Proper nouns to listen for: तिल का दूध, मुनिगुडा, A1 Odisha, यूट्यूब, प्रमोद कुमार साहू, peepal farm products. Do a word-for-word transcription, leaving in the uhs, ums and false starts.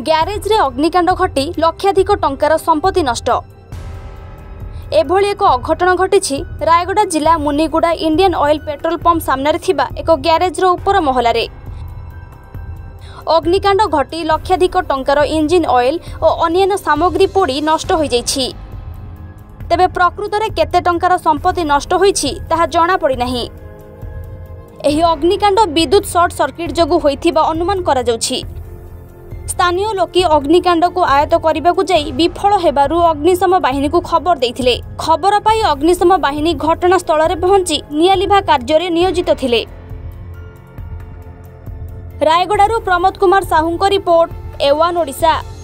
Garage रे अग्निकांड घटी लक्षाधिक टंकार संपत्ति नष्ट। एभली एक अघटन घटी रायगड जिला मुनिगुडा Indian oil petrol pump सामने थिबा एक ग्यारेज रो उपर महला रे अग्निकांड घटी लक्षाधिक टंकार इंजिन ऑयल और अन्य सामग्री पोड़ी नष्ट हो जाइछि। तेबे प्रकृत रे केते टंकार संपत्ति नष्ट होइछि ताहा जणा पड़ी नाही। एही अग्निकांड विद्युत शॉर्ट सर्किट जोगु होइथिबा अनुमान करा जाउछि। स्थानीय लोके अग्निकांड को आयत करने को जाई विफल हेबारु अग्निशम बाहिनी को खबर देथिले। खबर पाई अग्निशम बाहिनी घटनास्थल रे पहुंची नियालिभा कार्य रे नियोजित थिले। रायगडारु प्रमोद कुमार साहू को रिपोर्ट ए वन ओडिशा।